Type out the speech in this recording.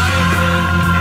I